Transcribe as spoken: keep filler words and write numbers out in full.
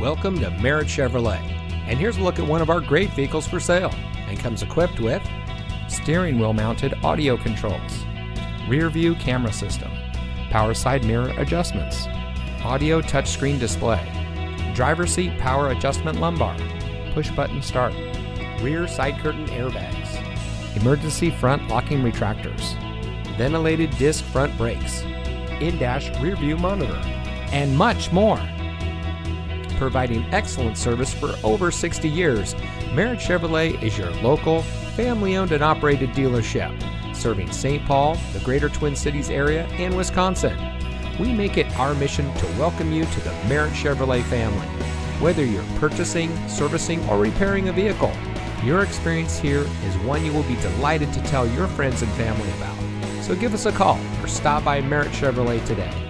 Welcome to Merit Chevrolet, and here's a look at one of our great vehicles for sale, and comes equipped with steering wheel mounted audio controls, rear view camera system, power side mirror adjustments, audio touchscreen display, driver seat power adjustment lumbar, push button start, rear side curtain airbags, emergency front locking retractors, ventilated disc front brakes, in-dash rear view monitor, and much more. Providing excellent service for over sixty years, Merit Chevrolet is your local, family-owned and operated dealership, serving Saint Paul, the greater Twin Cities area, and Wisconsin. We make it our mission to welcome you to the Merit Chevrolet family. Whether you're purchasing, servicing, or repairing a vehicle, your experience here is one you will be delighted to tell your friends and family about. So give us a call or stop by Merit Chevrolet today.